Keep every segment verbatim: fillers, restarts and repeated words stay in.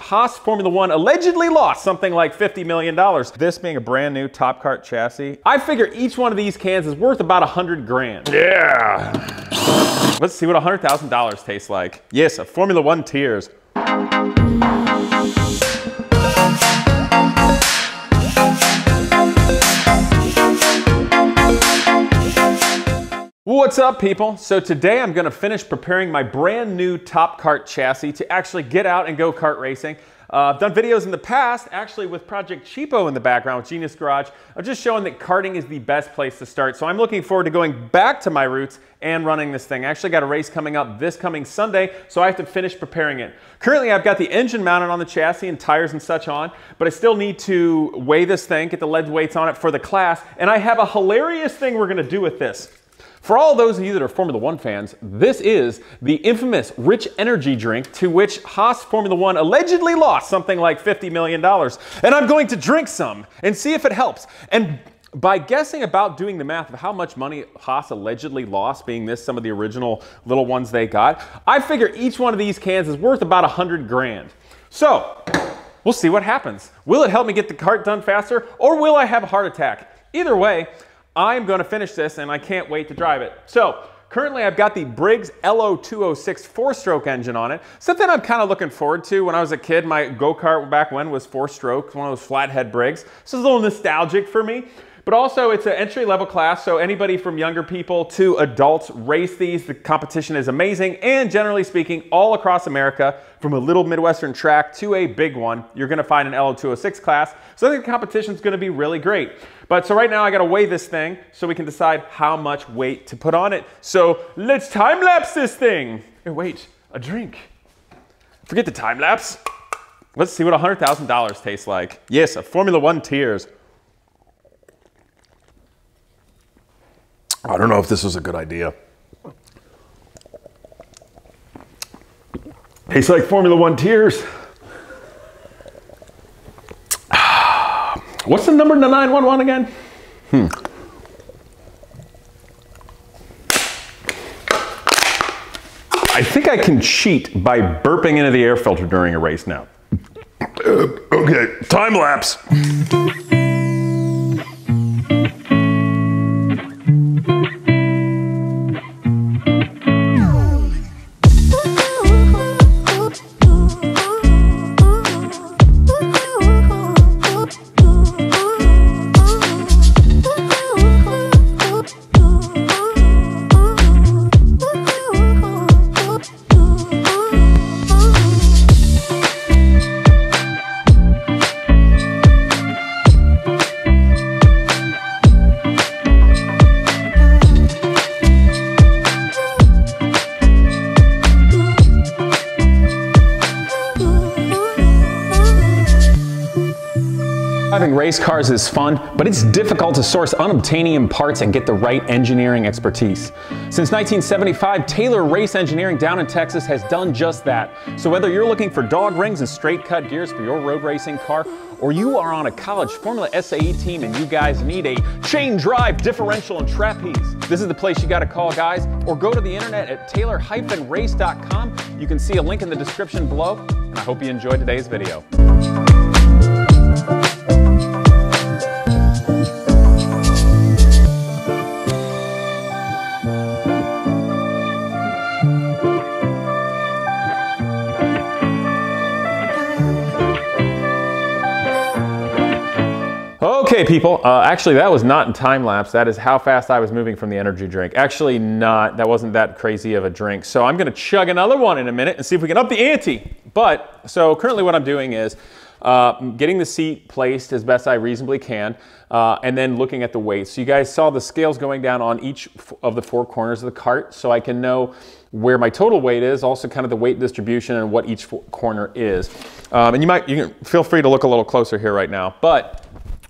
Haas Formula One allegedly lost something like fifty million dollars. This being a brand new TopKart chassis, I figure each one of these cans is worth about a hundred grand. Yeah. Let's see what a hundred thousand dollars tastes like. Yes, a Formula One tears. What's up, people? So today I'm going to finish preparing my brand new TopKart chassis to actually get out and go kart racing. Uh, I've done videos in the past, actually with Project Cheapo in the background, with Genius Garage. I'm just showing that karting is the best place to start. So I'm looking forward to going back to my roots and running this thing. I actually got a race coming up this coming Sunday, so I have to finish preparing it. Currently, I've got the engine mounted on the chassis and tires and such on, but I still need to weigh this thing, get the lead weights on it for the class, and I have a hilarious thing we're going to do with this. For all those of you that are Formula One fans, this is the infamous Rich Energy drink to which Haas Formula One allegedly lost something like fifty million dollars. And I'm going to drink some and see if it helps. And by guessing about doing the math of how much money Haas allegedly lost, being this some of the original little ones they got, I figure each one of these cans is worth about a hundred grand. So we'll see what happens. Will it help me get the kart done faster, or will I have a heart attack? Either way, I'm going to finish this and I can't wait to drive it. So currently I've got the Briggs L O two oh six four-stroke engine on it. Something I'm kind of looking forward to. When I was a kid, my go-kart back when was four-stroke, one of those flathead Briggs. This is a little nostalgic for me. But also it's an entry-level class, so anybody from younger people to adults race these. The competition is amazing, and generally speaking, all across America, from a little Midwestern track to a big one, you're going to find an L O two oh six class. So I think the competition is going to be really great. But so right now I got to weigh this thing so we can decide how much weight to put on it. So let's time-lapse this thing. Hey, wait, a drink. Forget the time-lapse. Let's see what a hundred thousand dollars tastes like. Yes, a Formula One tears. I don't know if this was a good idea. Tastes like Formula One tears. What's the number in the nine one one again? Hmm. I think I can cheat by burping into the air filter during a race now. Okay, time lapse. Driving race cars is fun, but it's difficult to source unobtainium parts and get the right engineering expertise. Since nineteen seventy-five, Taylor Race Engineering down in Texas has done just that. So whether you're looking for dog rings and straight cut gears for your road racing car, or you are on a college Formula S A E team and you guys need a chain drive, differential, and trapeze, this is the place you gotta call, guys, or go to the internet at taylor dash race dot com. You can see a link in the description below, and I hope you enjoyed today's video. Okay, people, uh, actually that was not in time lapse. That is how fast I was moving from the energy drink. Actually not, that wasn't that crazy of a drink. So I'm gonna chug another one in a minute and see if we can up the ante. But, so currently what I'm doing is uh, getting the seat placed as best I reasonably can, uh, and then looking at the weight. So you guys saw the scales going down on each of the four corners of the cart, so I can know where my total weight is, also kind of the weight distribution and what each corner is. Um, and you might, you can feel free to look a little closer here right now, but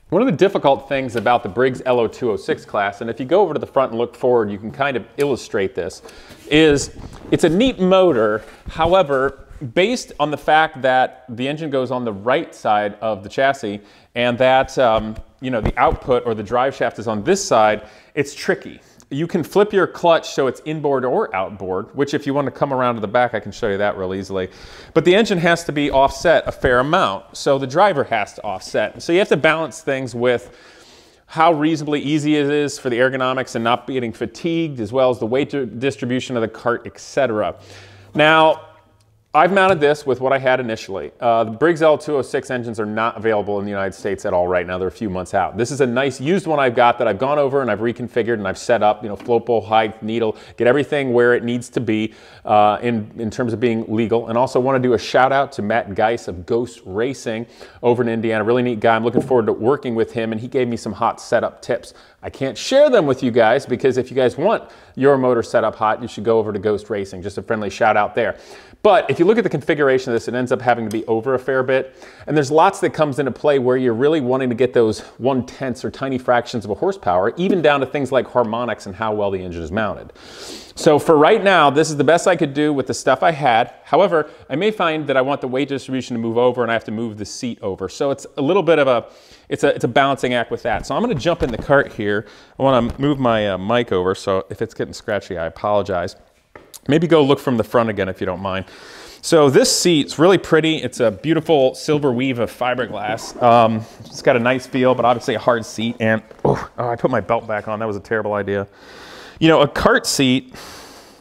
one of the difficult things about the Briggs L O two oh six class, and if you go over to the front and look forward, you can kind of illustrate this, is it's a neat motor. However, based on the fact that the engine goes on the right side of the chassis and that um, you know, the output or the drive shaft is on this side, it's tricky. You can flip your clutch so it's inboard or outboard, which if you want to come around to the back, I can show you that real easily. But the engine has to be offset a fair amount, so the driver has to offset. So you have to balance things with how reasonably easy it is for the ergonomics and not getting fatigued, as well as the weight distribution of the cart, et cetera. Now, I've mounted this with what I had initially. Uh, the Briggs L two oh six engines are not available in the United States at all right now. They're a few months out. This is a nice used one I've got that I've gone over and I've reconfigured and I've set up, you know, float bowl, height, needle, get everything where it needs to be uh, in, in terms of being legal. And also want to do a shout out to Matt Geis of Ghost Racing over in Indiana. Really neat guy. I'm looking forward to working with him, and he gave me some hot setup tips. I can't share them with you guys because if you guys want your motor setup hot, you should go over to Ghost Racing. Just a friendly shout out there. But if you look at the configuration of this, it ends up having to be over a fair bit. And there's lots that comes into play where you're really wanting to get those one-tenths or tiny fractions of a horsepower, even down to things like harmonics and how well the engine is mounted. So for right now, this is the best I could do with the stuff I had. However, I may find that I want the weight distribution to move over and I have to move the seat over. So it's a little bit of a, it's a, it's a balancing act with that. So I'm gonna jump in the cart here. I wanna move my uh, mic over, so if it's getting scratchy, I apologize. Maybe go look from the front again if you don't mind. So this seat's really pretty. It's a beautiful silver weave of fiberglass. Um, it's got a nice feel, but obviously a hard seat. And oh, oh, I put my belt back on. That was a terrible idea. You know, a cart seat,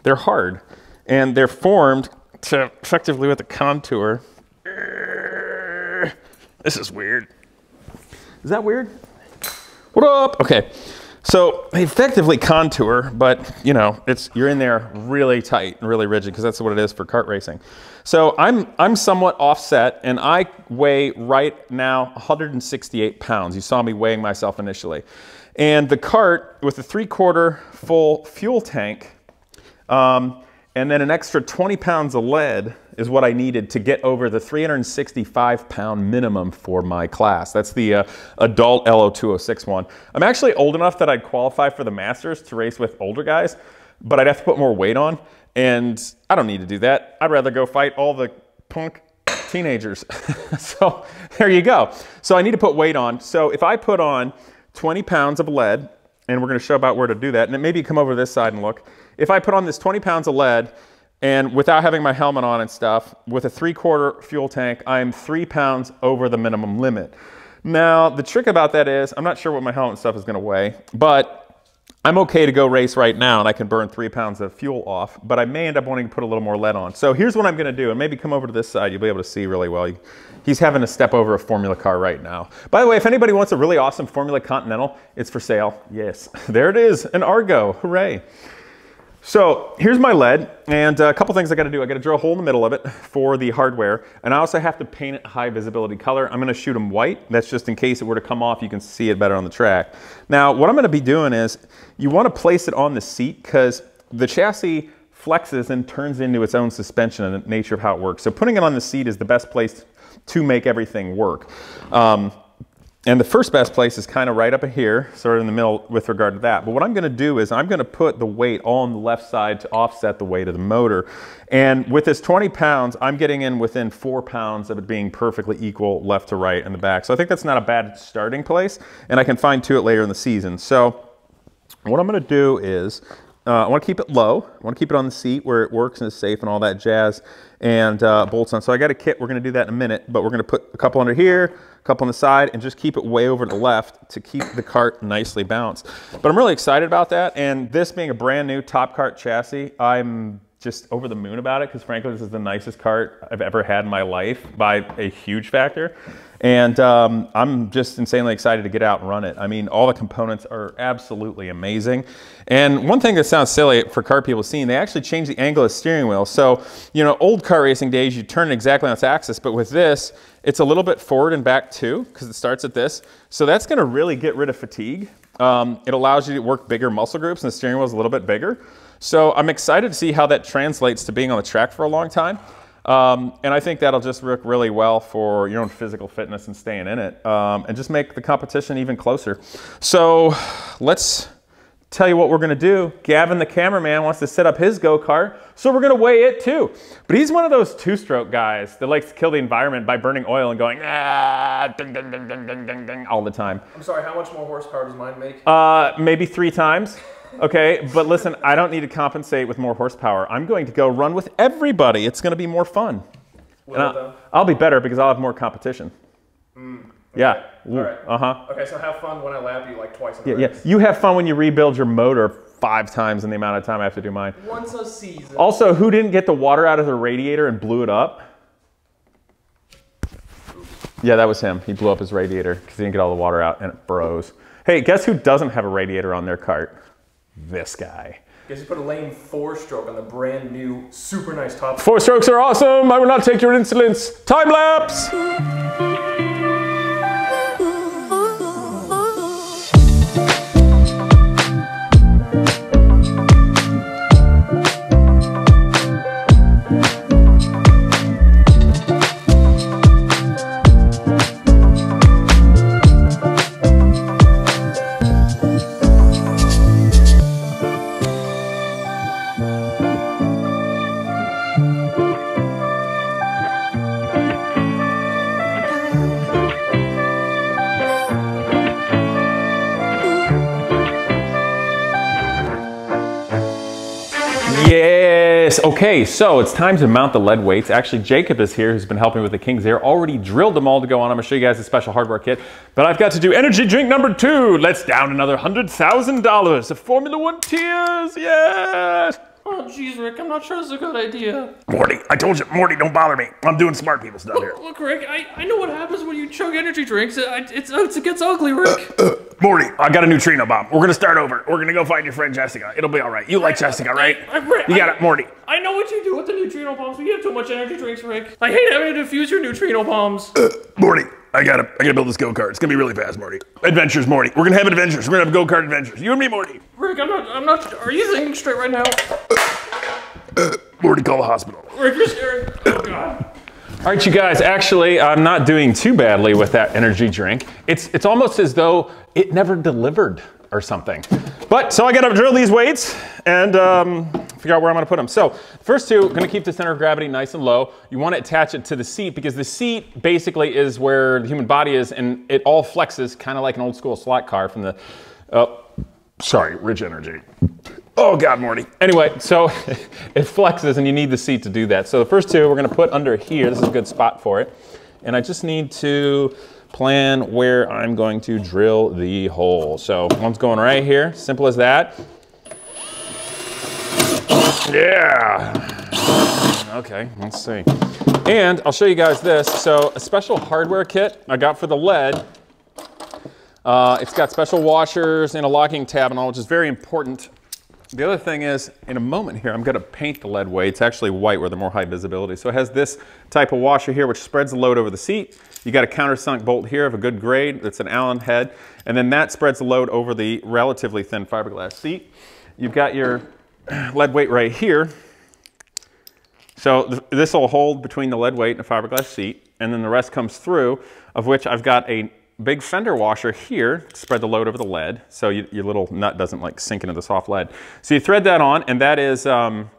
they're hard and they're formed to effectively with a contour. This is weird. Is that weird? What up? Okay. So they effectively contour, but you know, it's, you're in there really tight and really rigid because that's what it is for kart racing. So I'm, I'm somewhat offset and I weigh right now one hundred sixty-eight pounds. You saw me weighing myself initially. And the cart with a three quarter full fuel tank um, and then an extra twenty pounds of lead is what I needed to get over the three hundred sixty-five pound minimum for my class. That's the uh, adult L O two oh six one. I'm actually old enough that I'd qualify for the Masters to race with older guys, but I'd have to put more weight on, and I don't need to do that. I'd rather go fight all the punk teenagers. So there you go. So I need to put weight on. So if I put on twenty pounds of lead, and we're gonna show about where to do that, and maybe come over this side and look. If I put on this twenty pounds of lead, and without having my helmet on and stuff, with a three quarter fuel tank, I'm three pounds over the minimum limit. Now, the trick about that is, I'm not sure what my helmet and stuff is gonna weigh, but I'm okay to go race right now and I can burn three pounds of fuel off, but I may end up wanting to put a little more lead on. So here's what I'm gonna do, and maybe come over to this side, you'll be able to see really well. He's having to step over a Formula car right now. By the way, if anybody wants a really awesome Formula Continental, it's for sale, yes. There it is, an Argo, hooray. So here's my lead, and a couple things I gotta do. I gotta drill a hole in the middle of it for the hardware, and I also have to paint it high visibility color. I'm gonna shoot them white. That's just in case it were to come off, you can see it better on the track. Now, what I'm gonna be doing is, you wanna place it on the seat, because the chassis flexes and turns into its own suspension and the nature of how it works. So putting it on the seat is the best place to make everything work. Um, And the first best place is kind of right up here, sort of in the middle with regard to that. But what I'm going to do is I'm going to put the weight all on the left side to offset the weight of the motor. And with this twenty pounds, I'm getting in within four pounds of it being perfectly equal left to right in the back. So I think that's not a bad starting place, and I can fine tune it later in the season. So what I'm going to do is uh, I want to keep it low. I want to keep it on the seat where it works and is safe and all that jazz, and uh, bolts on. So I got a kit. We're going to do that in a minute, but we're going to put a couple under here, up on the side, and just keep it way over to the left to keep the cart nicely balanced. But I'm really excited about that, and this being a brand new TopKart chassis, I'm just over the moon about it, because frankly this is the nicest cart I've ever had in my life by a huge factor. And um, I'm just insanely excited to get out and run it. I mean, all the components are absolutely amazing. And one thing that sounds silly for car people seeing, they actually changed the angle of the steering wheel. So, you know, old car racing days, you turn it exactly on its axis, but with this, it's a little bit forward and back too, because it starts at this. So that's gonna really get rid of fatigue. Um, it allows you to work bigger muscle groups, and the steering wheel is a little bit bigger. So I'm excited to see how that translates to being on the track for a long time. Um, and I think that'll just work really well for your own physical fitness and staying in it, um, and just make the competition even closer. So let's tell you what we're gonna do. Gavin, the cameraman, wants to set up his go-kart, so we're gonna weigh it too. But he's one of those two-stroke guys that likes to kill the environment by burning oil and going, ah, ding, ding, ding, ding, ding, ding, all the time. I'm sorry, how much more horsepower does mine make? Uh, maybe three times. Okay, but listen, I don't need to compensate with more horsepower. I'm going to go run with everybody. It's going to be more fun. Well, and I'll, I'll be better because I'll have more competition. Mm, okay. Yeah. All right. Uh-huh. Okay, so have fun when I lap you like twice in the yeah, race. Yeah. You have fun when you rebuild your motor five times in the amount of time I have to do mine. Once a season. Also, who didn't get the water out of the radiator and blew it up? Yeah, that was him. He blew up his radiator because he didn't get all the water out and it froze. Hey, guess who doesn't have a radiator on their cart? This guy. Guess you put a lame four-stroke on the brand new, super nice top. Four strokes are awesome. I will not take your insolence. Time lapse. Okay, so it's time to mount the lead weights. Actually, Jacob is here, who's been helping with the Kings Air. Already drilled them all to go on. I'm gonna show you guys the special hardware kit, but I've got to do energy drink number two. Let's down another one hundred thousand dollars of Formula One tears, yes! Oh, jeez, Rick, I'm not sure it's a good idea. Morty, I told you, Morty, don't bother me. I'm doing smart people stuff look, here. Look, Rick, I, I know what happens when you chug energy drinks. It, it's, it's, it gets ugly, Rick. Uh, uh, Morty, I got a neutrino bomb. We're going to start over. We're going to go find your friend Jessica. It'll be all right. You Rick, like Jessica, right? I, I, Rick, you got I, it, Morty. I know what you do with the neutrino bombs. We get too much energy drinks, Rick. I hate having to defuse your neutrino bombs. Uh, Morty. I gotta, I gotta build this go-kart. It's gonna be really fast, Morty. Adventures, Morty. We're gonna have adventures. We're gonna have go-kart adventures. You and me, Morty. Rick, I'm not, I'm not, are you thinking straight right now? Uh, uh, Morty, call the hospital. Rick, you're scared. Oh, God. All right, you guys, actually, I'm not doing too badly with that energy drink. It's, it's almost as though it never delivered or something. But, so I gotta drill these weights and um, figure out where I'm gonna put them. So, first two, gonna keep the center of gravity nice and low. You wanna attach it to the seat because the seat basically is where the human body is and it all flexes kinda like an old school slot car from the, oh, sorry, Rich Energy. Oh God, Morty. Anyway, so it flexes and you need the seat to do that. So the first two we're gonna put under here. This is a good spot for it. And I just need to plan where I'm going to drill the hole. So one's going right here, simple as that. Yeah. Okay, let's see. And I'll show you guys this. So a special hardware kit I got for the lead. Uh, it's got special washers and a locking tab and all, which is very important. The other thing is, in a moment here, I'm gonna paint the lead weight. It's actually white where they're more high visibility. So it has this type of washer here, which spreads the load over the seat. You got a countersunk bolt here of a good grade. That's an Allen head. And then that spreads the load over the relatively thin fiberglass seat. You've got your lead weight right here. So th this will hold between the lead weight and a fiberglass seat. And then the rest comes through, of which I've got a big fender washer here to spread the load over the lead so you, your little nut doesn't like sink into the soft lead. So you thread that on and that is um,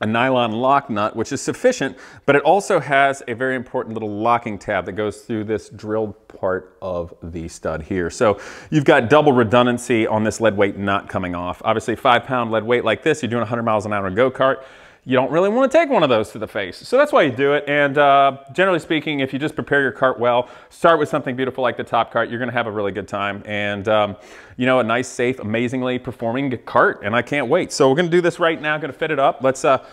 a nylon lock nut, which is sufficient, but it also has a very important little locking tab that goes through this drilled part of the stud here. So you've got double redundancy on this lead weight not coming off. Obviously five pound lead weight like this, you're doing one hundred miles an hour in a go-kart. You don't really want to take one of those to the face. So that's why you do it. And uh, generally speaking, if you just prepare your cart well, start with something beautiful like the TopKart, you're going to have a really good time. And um, you know, a nice, safe, amazingly performing cart. And I can't wait. So we're going to do this right now. Going to fit it up. Let's uh,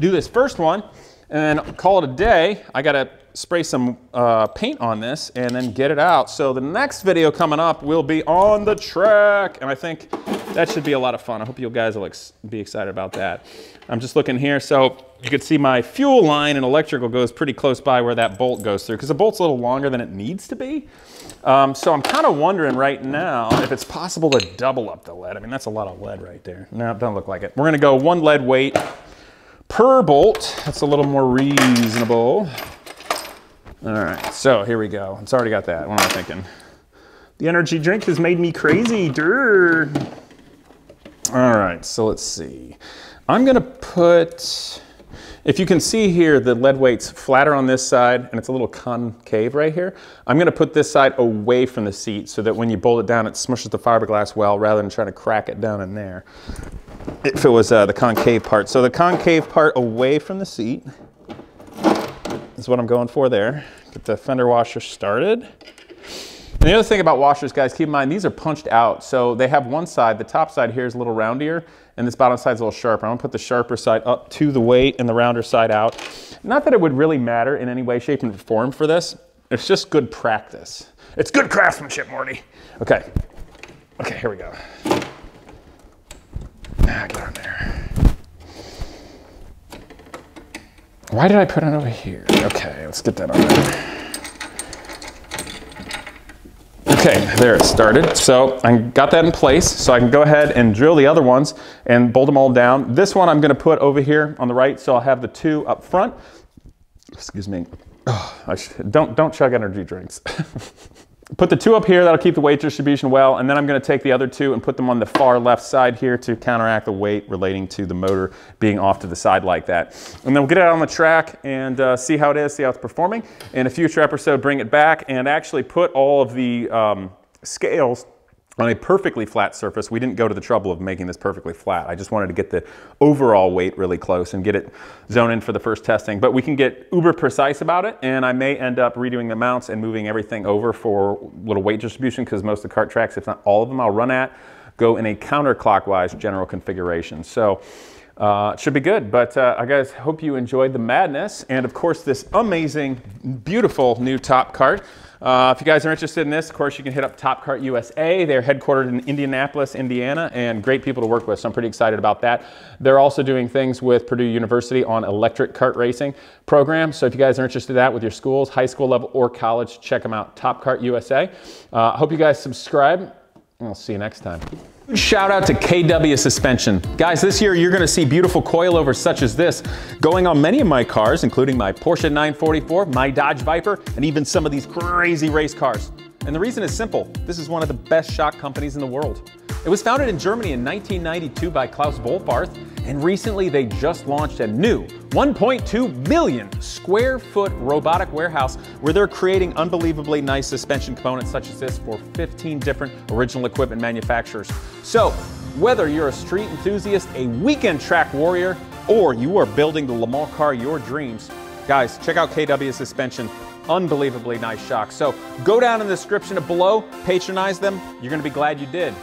do this first one and call it a day. I got to spray some uh, paint on this and then get it out. So the next video coming up will be on the track. And I think that should be a lot of fun. I hope you guys will ex- be excited about that. I'm just looking here, so you can see my fuel line and electrical goes pretty close by where that bolt goes through, because the bolt's a little longer than it needs to be. Um, so I'm kind of wondering right now if it's possible to double up the lead. I mean, that's a lot of lead right there. No, it doesn't look like it. We're gonna go one lead weight per bolt. That's a little more reasonable. All right, so here we go. It's already got that, what am I thinking? The energy drink has made me crazy, dude. All right, so let's see. I'm gonna put, If you can see here, the lead weight's flatter on this side and it's a little concave right here. I'm gonna put this side away from the seat so that when you bolt it down, it smushes the fiberglass well rather than trying to crack it down in there if it was uh, the concave part. So the concave part away from the seat is what I'm going for there. Get the fender washer started. And the other thing about washers, guys, keep in mind, these are punched out. So they have one side, the top side here is a little roundier, and this bottom side's a little sharper. I'm gonna put the sharper side up to the weight and the rounder side out. Not that it would really matter in any way, shape, and form for this. It's just good practice. It's good craftsmanship, Marty. Okay, okay, here we go. Ah, get on there. Why did I put it over here? Okay, let's get that on there. Okay, there it started. So I got that in place, so I can go ahead and drill the other ones and bolt them all down. This one I'm gonna put over here on the right, so I'll have the two up front. Excuse me. Oh, I should, don't, don't chug energy drinks. Put the two up here, that'll keep the weight distribution well, and then I'm gonna take the other two and put them on the far left side here to counteract the weight relating to the motor being off to the side like that. And then we'll get it out on the track and uh, see how it is, see how it's performing. In a future episode, bring it back and actually put all of the um, scales on a perfectly flat surface. We didn't go to the trouble of making this perfectly flat. I just wanted to get the overall weight really close and get it zoned in for the first testing, but we can get uber precise about it, and I may end up redoing the mounts and moving everything over for a little weight distribution, because most of the kart tracks, if not all of them, I'll run at, go in a counterclockwise general configuration. So uh, it should be good, but uh, I guys hope you enjoyed the madness, and of course this amazing, beautiful new TopKart. Uh, if you guys are interested in this, of course, you can hit up TopKart U S A. They're headquartered in Indianapolis, Indiana, and great people to work with, so I'm pretty excited about that. They're also doing things with Purdue University on electric kart racing program, so if you guys are interested in that with your schools, high school level or college, check them out, TopKart U S A. I uh, hope you guys subscribe, and I'll see you next time. Shout out to K W Suspension. Guys, this year you're gonna see beautiful coilovers such as this going on many of my cars, including my Porsche nine forty-four, my Dodge Viper, and even some of these crazy race cars. And the reason is simple. This is one of the best shock companies in the world. It was founded in Germany in nineteen ninety-two by Klaus Wolfarth, and recently they just launched a new one point two million square foot robotic warehouse where they're creating unbelievably nice suspension components such as this for fifteen different original equipment manufacturers. So whether you're a street enthusiast, a weekend track warrior, or you are building the Le Mans car your dreams, guys, check out K W Suspension. Unbelievably nice shocks. So go down in the description below, patronize them. You're gonna be glad you did.